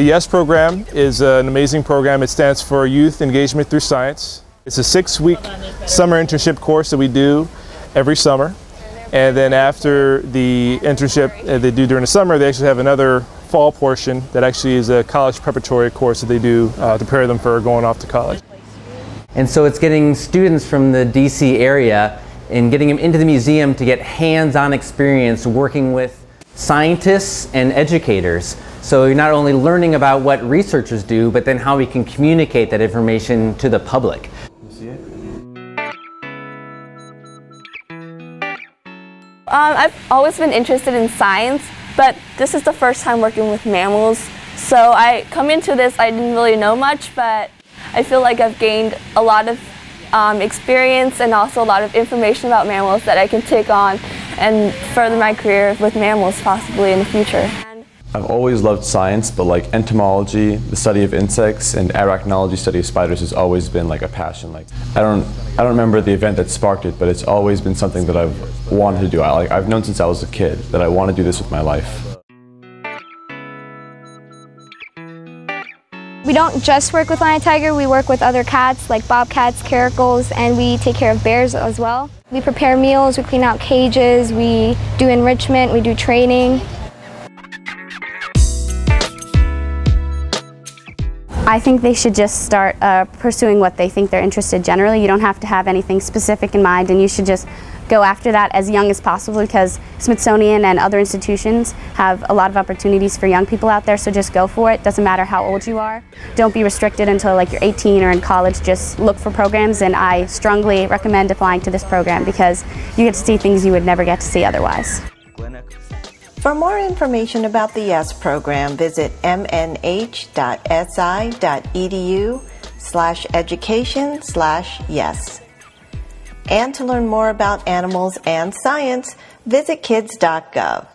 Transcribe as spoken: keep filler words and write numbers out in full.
The YES program is an amazing program. It stands for Youth Engagement Through Science. It's a six-week summer internship course that we do every summer. And then after the internship they do during the summer, they actually have another fall portion that actually is a college preparatory course that they do uh, to prepare them for going off to college. And so it's getting students from the D C area and getting them into the museum to get hands-on experience working with scientists and educators. So you're not only learning about what researchers do, but then how we can communicate that information to the public. Um, I've always been interested in science, but this is the first time working with mammals. So I come into this, I didn't really know much, but I feel like I've gained a lot of um, experience and also a lot of information about mammals that I can take on and further my career with mammals possibly in the future. I've always loved science, but like entomology, the study of insects, and arachnology, study of spiders, has always been like a passion. Like I don't, I don't remember the event that sparked it, but it's always been something that I've wanted to do. I, like, I've known since I was a kid that I want to do this with my life. We don't just work with lion tiger, we work with other cats like bobcats, caracals, and we take care of bears as well. We prepare meals, we clean out cages, we do enrichment, we do training. I think they should just start uh, pursuing what they think they're interested in generally. You don't have to have anything specific in mind, and you should just go after that as young as possible, because Smithsonian and other institutions have a lot of opportunities for young people out there, so just go for it. Doesn't matter how old you are. Don't be restricted until like you're eighteen or in college. Just look for programs, and I strongly recommend applying to this program because you get to see things you would never get to see otherwise. For more information about the YES program, visit m n h dot s i dot e d u slash education slash yes. And to learn more about animals and science, visit kids dot gov.